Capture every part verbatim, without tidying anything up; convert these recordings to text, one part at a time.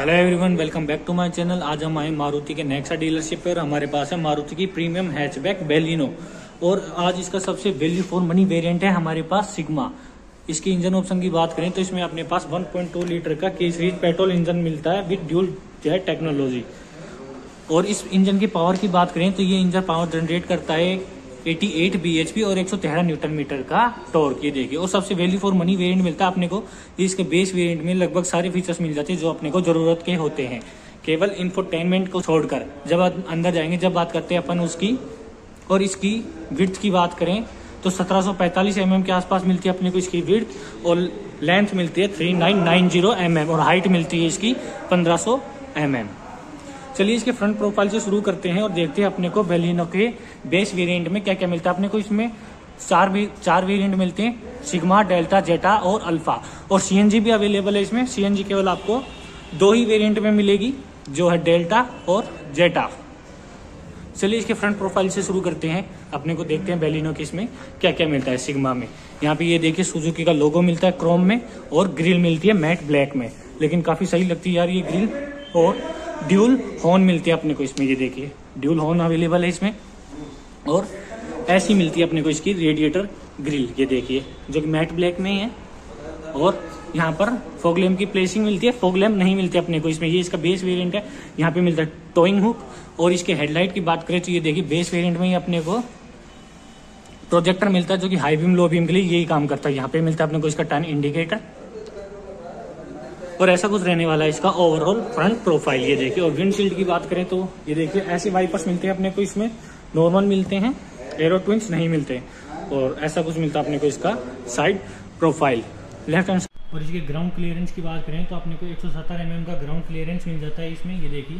Hello everyone, welcome back to my channel. आज हम आए मारुति के नेक्सा डीलरशिप पर। हमारे पास है मारुति की प्रीमियम हैचबैक बेलिनो और आज इसका सबसे वैल्यू फॉर मनी वेरिएंट है हमारे पास सिग्मा। इसकी इंजन ऑप्शन की बात करें तो इसमें अपने पास वन पॉइंट टू लीटर का के-सीरीज पेट्रोल इंजन मिलता है विद ड्यूल जेट टेक्नोलॉजी। और इस इंजन की पावर की बात करें तो ये इंजन पावर जनरेट करता है अठासी बी एच पी और एक सौ तेरह न्यूटन मीटर का टॉर्क। ये देखिए, और सबसे वैल्यू फॉर मनी वेरिएंट मिलता है अपने को। इसके बेस वेरिएंट में लगभग सारे फीचर्स मिल जाते हैं जो अपने को जरूरत के होते हैं, केवल इंफोटेनमेंट को छोड़कर। जब अंदर जाएंगे जब बात करते हैं अपन उसकी। और इसकी विड्थ की बात करें तो सत्रह सौ पैंतालीस एम एम के आसपास मिलती है अपने को इसकी विड्थ, और लेंथ मिलती है three thousand nine hundred M M और हाइट मिलती है इसकी पंद्रह सौ एम एम। चलिए इसके फ्रंट प्रोफाइल से शुरू करते हैं और देखते हैं अपने को बेलिनो के बेस वेरिएंट में क्या क्या मिलता है। अपने को इसमें चार चार वेरिएंट मिलते हैं, सिग्मा, डेल्टा, जेटा और अल्फा। और सीएनजी भी अवेलेबल है इसमें। सीएनजी केवल आपको दो ही वेरिएंट में मिलेगी जो है डेल्टा और जेटा। चलिए इसके फ्रंट प्रोफाइल से शुरू करते हैं, अपने को देखते हैं बेलिनो के इसमें क्या क्या मिलता है। सिग्मा में यहाँ पे ये देखिए सुजुकी का लोगो मिलता है क्रोम में और ग्रिल मिलती है मैट ब्लैक में, लेकिन काफ़ी सही लगती है यार ये ग्रिल। और ड्यूल हॉर्न मिलती है अपने को इसमें, ये देखिए ड्यूल हॉर्न अवेलेबल है इसमें। और ऐसी मिलती है अपने को इसकी रेडिएटर ग्रिल, ये देखिए जो कि मैट ब्लैक में है। और यहाँ पर फॉग लैम्प की प्लेसिंग मिलती है, फॉग लैम्प नहीं मिलती अपने को इसमें। ये इसका बेस वेरिएंट है। यहाँ पे मिलता है टोइंग हुक। और इसके हेडलाइट की बात करें तो ये देखिए बेस वेरिएंट में ही अपने को प्रोजेक्टर मिलता है जो कि हाई बीम लो बीम के लिए यही काम करता है। यहाँ पे मिलता है अपने को इसका टर्न इंडिकेटर। और ऐसा कुछ रहने वाला है इसका ओवरऑल फ्रंट प्रोफाइल, ये देखिए। और विंडशील्ड की बात करें तो ये देखिए ऐसे वाइपर्स मिलते हैं अपने को इसमें, नॉर्मल मिलते हैं, एरो ट्विंस नहीं मिलते। और ऐसा कुछ मिलता है अपने को इसका साइड प्रोफाइल लेफ्ट हैंड। और इसके ग्राउंड क्लियरेंस की बात करें तो अपने को एक सौ सत्तर एम एम का ग्राउंड क्लियरेंस मिल जाता है इसमें, ये देखिए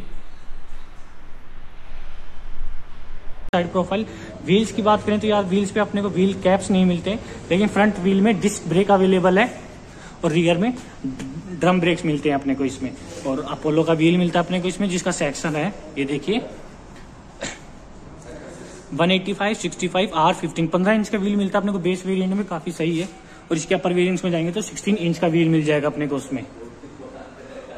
साइड प्रोफाइल। व्हील्स की बात करें तो यार व्हील्स पे अपने को व्हील कैप्स नहीं मिलते, लेकिन फ्रंट व्हील में डिस्क ब्रेक अवेलेबल है और रियर में ड्रम ब्रेक्स मिलते हैं अपने को इसमें। और अपोलो का व्हील मिलता है अपने को इसमें जिसका सेक्शन है ये देखिए one eighty five, sixty five, R fifteen, पंद्रह इंच का व्हील मिलता है अपने को बेस वेरिएंट में, काफी सही है। और इसके अपर वेरिएंट्स में जाएंगे तो सिक्सटीन इंच का व्हील मिल जाएगा अपने को उसमें।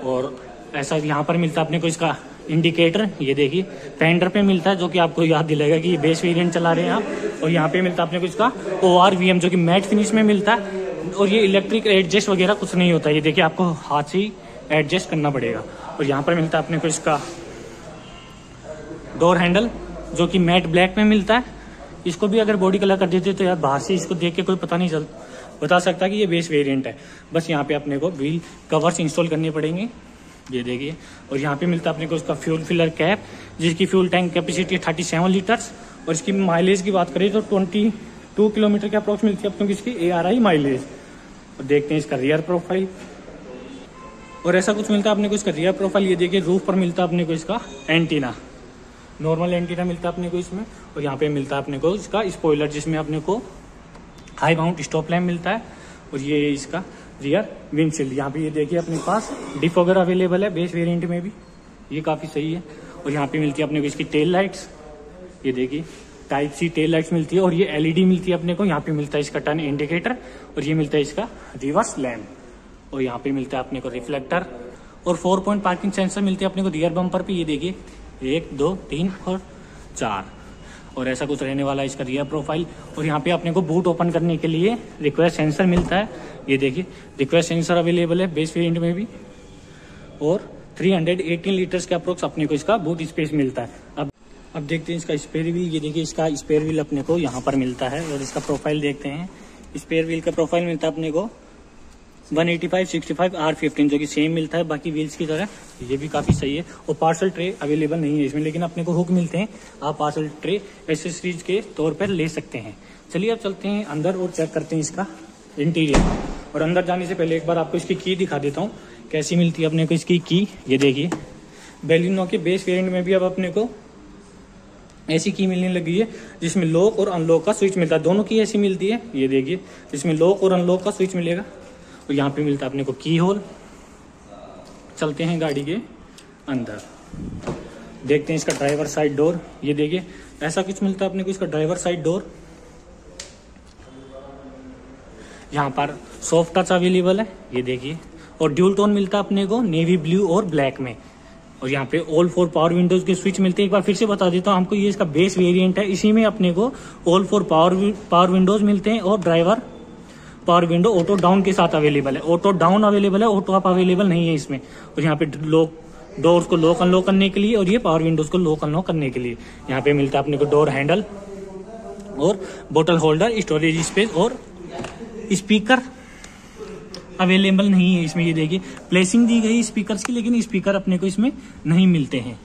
और ऐसा यहाँ पर मिलता है अपने को इसका इंडिकेटर, ये देखिए फेंडर पे मिलता है जो कि आपको याद दिलाएगा कि ये बेस वेरिएंट चला रहे हैं आप। और यहाँ पे मिलता है अपने को इसका ओ आर वी एम जो कि मैट फिनिश में मिलता है। और ये इलेक्ट्रिक एडजस्ट वगैरह कुछ नहीं होता, ये देखिए आपको हाथ से ही एडजस्ट करना पड़ेगा। और यहाँ पर मिलता है अपने को इसका डोर हैंडल जो कि मैट ब्लैक में मिलता है। इसको भी अगर बॉडी कलर कर देते तो यार बाहर से इसको देख के कोई पता नहीं चल बता सकता कि ये बेस वेरिएंट है। बस यहाँ पे अपने को व्हील कवर्स इंस्टॉल करने पड़ेंगे, ये देखिए। और यहाँ पे मिलता है अपने को इसका फ्यूल फिलर कैप जिसकी फ्यूल टैंक कैपेसिटी है थर्टी सेवन लीटर्स। और इसकी माइलेज की बात करें तो ट्वेंटी टू किलोमीटर के अप्रॉक्स मिलती है अपने को इसकी ए आर आई माइलेज। और देखते हैं इसका रियर प्रोफाइल। और ऐसा कुछ मिलता है अपने को इसका रियर प्रोफाइल, ये देखिए रूफ पर मिलता है अपने को इसका एंटीना, नॉर्मल एंटीना मिलता है अपने को इसमें। और यहाँ पे मिलता है अपने को इसका स्पॉइलर जिसमें अपने को हाई माउंट स्टॉप लैम्प मिलता है। और ये इसका रियर विंडशील्ड, यहाँ पे ये देखिए अपने पास डिफॉगर अवेलेबल है बेस वेरियंट में भी, ये काफ़ी सही है। और यहाँ पे मिलती है अपने को इसकी टेल लाइट्स, ये देखिए टाइप सी टेल लाइट्स मिलती है। और ये एल ई डी मिलती है अपने को। यहाँ पे मिलता है इसका टर्न इंडिकेटर और ये मिलता है इसका रिवर्स लैम्प। और यहाँ पे मिलता है अपने को रिफ्लेक्टर। और फोर पॉइंट पार्किंग सेंसर मिलते हैं अपने को रियर बम्पर पे, ये देखिए एक, दो, तीन और चार। और ऐसा कुछ रहने वाला है इसका रियर प्रोफाइल। और यहाँ पे अपने को बूट ओपन करने के लिए रिक्वेस्ट सेंसर मिलता है, ये देखिए रिक्वेस्ट सेंसर अवेलेबल है बेस वेरिएंट में भी। और थ्री हंड्रेड एटीन लीटर्स के अप्रोक्स अपने को इसका बूट स्पेस मिलता है। अब अब देखते हैं इसका स्पेयर व्हील, ये देखिए इसका स्पेयर व्हील अपने को यहाँ पर मिलता है। और इसका प्रोफाइल देखते हैं, स्पेयर व्हील का प्रोफाइल मिलता है अपने को one eighty five, sixty five, R fifteen जो कि सेम मिलता है बाकी व्हील्स की तरह, ये भी काफ़ी सही है। और पार्सल ट्रे अवेलेबल नहीं है इसमें, लेकिन अपने को हुक मिलते हैं, आप पार्सल ट्रे एसेसरीज के तौर पर ले सकते हैं। चलिए अब चलते हैं अंदर और चेक करते हैं इसका इंटीरियर। और अंदर जाने से पहले एक बार आपको इसकी की दिखा देता हूँ कैसी मिलती है अपने को इसकी की, ये देखिए। बेलिनो के बेस वेरिएंट में भी अब अपने को ऐसी की मिलने लगी है जिसमें लॉक और अनलॉक का स्विच मिलता है, दोनों की ऐसी मिलती है, ये देखिए जिसमें लॉक और अनलॉक का स्विच मिलेगा। और यहाँ पे मिलता है अपने को की होल। चलते हैं गाड़ी के अंदर, देखते हैं इसका ड्राइवर साइड डोर, ये देखिए ऐसा कुछ मिलता है अपने को इसका ड्राइवर साइड डोर। यहाँ पर सॉफ्ट टच अवेलेबल है, ये देखिए। और ड्यूल टोन मिलता है अपने को नेवी ब्लू और ब्लैक में। और यहाँ पे ऑल फोर पावर विंडोज के स्विच मिलते हैं। एक बार फिर से बता देता हूँ हमको, ये इसका बेस वेरिएंट है, इसी में अपने को all four power power windows मिलते हैं और driver power window auto down के साथ अवेलेबल है। ऑटो डाउन अवेलेबल है, ऑटो अप अवेलेबल नहीं है इसमें। और यहाँ पे लॉक, डोर्स को लॉक अनलॉक करने के लिए और ये पावर विंडोज को लॉक अनलॉक करने के लिए यहाँ पे मिलता है अपने को डोर हैंडल और बोतल होल्डर, स्टोरेज स्पेस और स्पीकर अवेलेबल नहीं है इसमें। ये देखिए प्लेसिंग दी गई स्पीकर्स की, लेकिन स्पीकर अपने को इसमें नहीं मिलते हैं।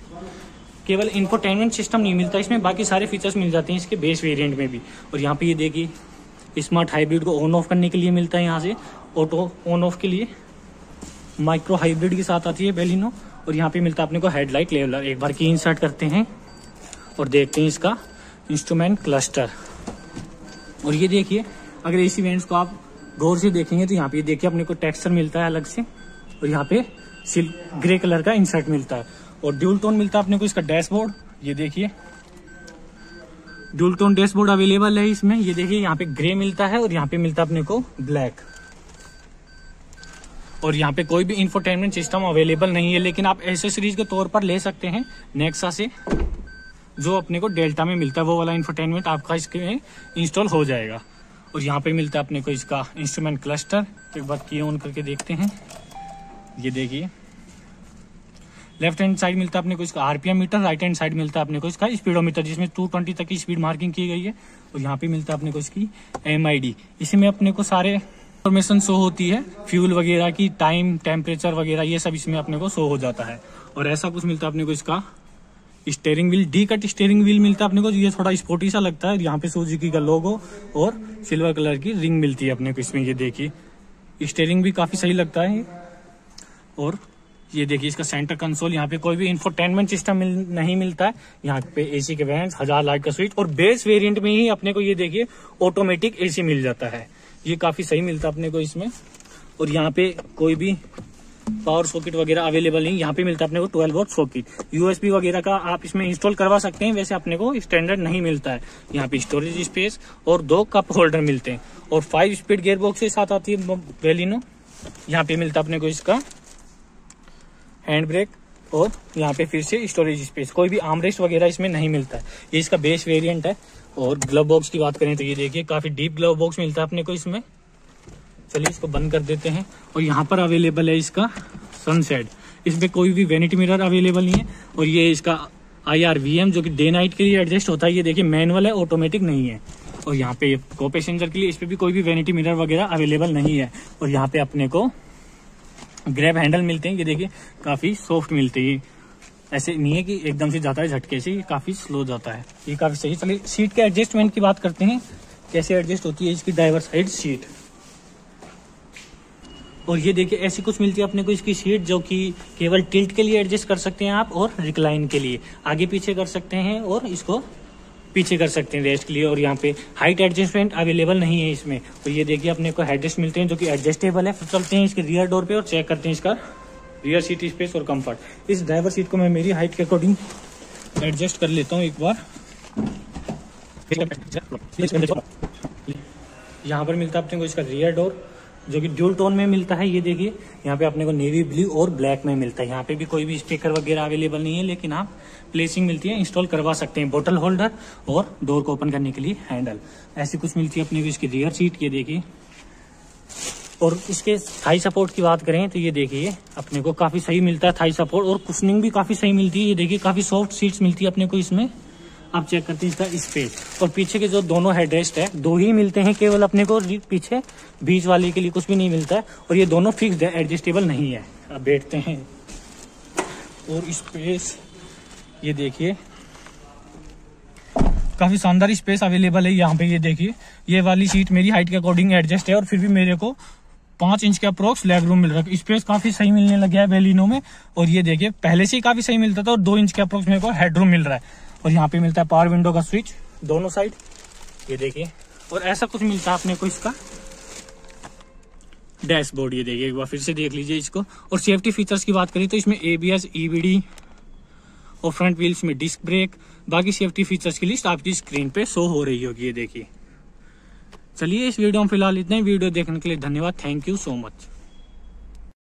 केवल इंफोटेनमेंट सिस्टम नहीं मिलता इसमें, बाकी सारे फीचर्स मिल जाते हैं इसके बेस वेरिएंट में भी। और यहाँ पे ये देखिए स्मार्ट हाइब्रिड को ऑन ऑफ करने के लिए मिलता है यहाँ से, ऑटो ऑन ऑफ के लिए। माइक्रो हाइब्रिड के साथ आती है बेलिनो। और यहाँ पे मिलता है अपने को हेडलाइट लेवलर। एक बार की इंसर्ट करते हैं और देखते हैं इसका इंस्ट्रूमेंट क्लस्टर। और ये देखिए अगर इस इवेंट्स को आप गौर से देखेंगे तो यहाँ पे देखिए अपने को टेक्सचर मिलता है अलग से, और यहाँ पे सिल्क ग्रे कलर का इंसर्ट मिलता है। और ड्यूल टोन मिलता है अपने को इसका डैशबोर्ड, ये देखिए ड्यूल टोन डैशबोर्ड अवेलेबल है इसमें। ये देखिए यहाँ पे ग्रे मिलता है और यहाँ पे मिलता है अपने को ब्लैक। और यहाँ पे कोई भी इंफोटेनमेंट सिस्टम अवेलेबल नहीं है, लेकिन आप एसेसरीज के तौर पर ले सकते हैं नेक्सा से, जो अपने को डेल्टा में मिलता है वो वाला इंफोटेनमेंट आपका इसके इंस्टॉल हो जाएगा। और यहाँ पे मिलता है अपने को इसका इंस्ट्रूमेंट क्लस्टर। एक बार की ऑन करके देखते हैं, ये देखिए लेफ्ट हैंड साइड मिलता है अपने को इसका RPM meter, right hand side मिलता है अपने को इसका स्पीडोमीटर जिसमें दो सौ बीस तक की स्पीड मार्किंग की गई है। और यहाँ पे मिलता है अपने को इसकी एमआईडी, इसी में अपने को सारे इन्फॉर्मेशन शो होती है, फ्यूल वगैरह की, टाइम, टेम्परेचर वगैरह, ये सब इसमें अपने को शो हो जाता है। और ऐसा कुछ मिलता है अपने को इसका steering wheel, D cut steering wheel मिलता है अपने को, ये थोड़ा स्पोर्टी सा लगता है। यहाँ पे सुजुकी का लोगो और सिल्वर कलर की रिंग मिलती है अपने को इसमें। ये देखिए स्टेयरिंग भी काफी सही लगता है। और ये देखिए इसका सेंटर कंसोल, यहाँ पे कोई भी इंफोटेनमेंट सिस्टम मिल, नहीं मिलता है। यहाँ पे एसी के वैंस, हजार लाइट का स्विच, और बेस वेरिएंट में ही अपने को ये देखिए ऑटोमेटिक एसी मिल जाता है, ये काफी सही मिलता है अपने को इसमें। और यहाँ पे कोई भी पावर सॉकेट वगैरह अवेलेबल नहीं। यहाँ पे मिलता है अपने को ट्वेल्व वोल्ट सॉकेट, यूएसबी वगैरह का आप इसमें इंस्टॉल करवा सकते हैं, वैसे अपने को स्टैंडर्ड नहीं मिलता है। यहाँ पे स्टोरेज स्पेस और दो कप होल्डर मिलते हैं। और फाइव स्पीड गियर बॉक्स के साथ आती है बेलिनो। यहाँ पे मिलता है अपने को इसका हैंड ब्रेक और यहाँ पे फिर से स्टोरेज स्पेस, कोई भी आर्मरेस्ट वगैरह इसमें नहीं मिलता है, ये इसका बेस वेरिएंट है। और ग्लव बॉक्स की बात करें तो ये देखिए काफी डीप ग्लव बॉक्स मिलता है अपने को इसमें। चलिए इसको बंद कर देते हैं। और यहाँ पर अवेलेबल है इसका सनसेट, इसमें कोई भी वैनिटी मिरर अवेलेबल नहीं है। और ये इसका आईआरवीएम जो कि डे नाइट के लिए एडजस्ट होता है, ये देखिए मैनुअल है, ऑटोमेटिक नहीं है। और यहाँ पे को पैसेंजर के लिए इस पर भी कोई भी वैनिटी मिरर वगैरह अवेलेबल नहीं है। और यहाँ पे अपने को ग्रैब हैंडल मिलते हैं, ये देखिए काफ़ी सॉफ्ट मिलते हैं, ऐसे नहीं है कि एकदम से जाता है झटके से, ये काफ़ी स्लो जाता है, ये काफ़ी सही। चलिए सीट के एडजस्टमेंट की बात करते हैं, कैसे एडजस्ट होती है इसकी ड्राइवर साइड सीट। और ये देखिए ऐसी कुछ मिलती है अपने को इसकी सीट, जो कि केवल टिल्ट के लिए एडजस्ट कर सकते हैं आप, और रिक्लाइन के लिए आगे पीछे कर सकते हैं, और इसको पीछे कर सकते हैं रेस्ट के लिए। और यहाँ पे हाइट एडजस्टमेंट अवेलेबल नहीं है इसमें। तो ये देखिए अपने को हेडरेस्ट मिलते हैं जो कि एडजस्टेबल है। चलते हैं इसके रियर डोर पे और चेक करते हैं इसका रियर सीट स्पेस और कम्फर्ट। इस ड्राइवर सीट को मैं मेरी हाइट के अकॉर्डिंग एडजस्ट कर लेता हूँ एक बार। यहाँ पर मिलता है अपने को इसका रियर डोर जो कि ड्यूल टोन में मिलता है। ये देखिए यहाँ पे अपने को नेवी ब्लू और ब्लैक में मिलता है। यहाँ पे भी कोई भी स्पीकर वगैरह अवेलेबल नहीं है, लेकिन आप प्लेसिंग मिलती है, इंस्टॉल करवा सकते हैं, बोतल होल्डर और डोर को ओपन करने के लिए हैंडल। ऐसी कुछ मिलती है अपने को इसकी रियर सीट, ये देखिए। और इसके थाई सपोर्ट की बात करें तो ये देखिए अपने को काफ़ी सही मिलता है थाई सपोर्ट, और कुशनिंग भी काफ़ी सही मिलती है। ये देखिए काफ़ी सॉफ्ट सीट्स मिलती है अपने को इसमें। आप चेक करते हैं इसका स्पेस। और पीछे के जो दोनों हेडरेस्ट है दो ही मिलते हैं केवल अपने को, पीछे बीच वाले के लिए कुछ भी नहीं मिलता है। और ये दोनों फिक्स्ड है, एडजस्टेबल नहीं है। अब बैठते हैं। और स्पेस ये देखिए काफ़ी शानदार स्पेस अवेलेबल है यहाँ पे। ये देखिए ये वाली सीट मेरी हाइट के अकॉर्डिंग एडजस्ट है, और फिर भी मेरे को पाँच इंच के अप्रोक्स लेग रूम मिल रहा है। स्पेस काफ़ी सही मिलने लग गया है बेलिनो में। और ये देखिए पहले से ही काफ़ी सही मिलता था, और दो इंच के अप्रोक्स मेरे को हेड रूम मिल रहा है। और यहाँ पे मिलता है पावर विंडो का स्विच दोनों साइड, ये देखिए। और ऐसा कुछ मिलता है अपने को इसका डैशबोर्ड, ये देखिए एक बार फिर से देख लीजिए इसको। और सेफ्टी फीचर्स की बात करें तो इसमें एबीएस, ईबीडी और फ्रंट व्हील्स में डिस्क ब्रेक, बाकी सेफ्टी फीचर्स की लिस्ट आपकी स्क्रीन पे शो हो रही होगी, ये देखिए। चलिए इस वीडियो में फिलहाल इतना ही। वीडियो देखने के लिए धन्यवाद, थैंक यू सो मच।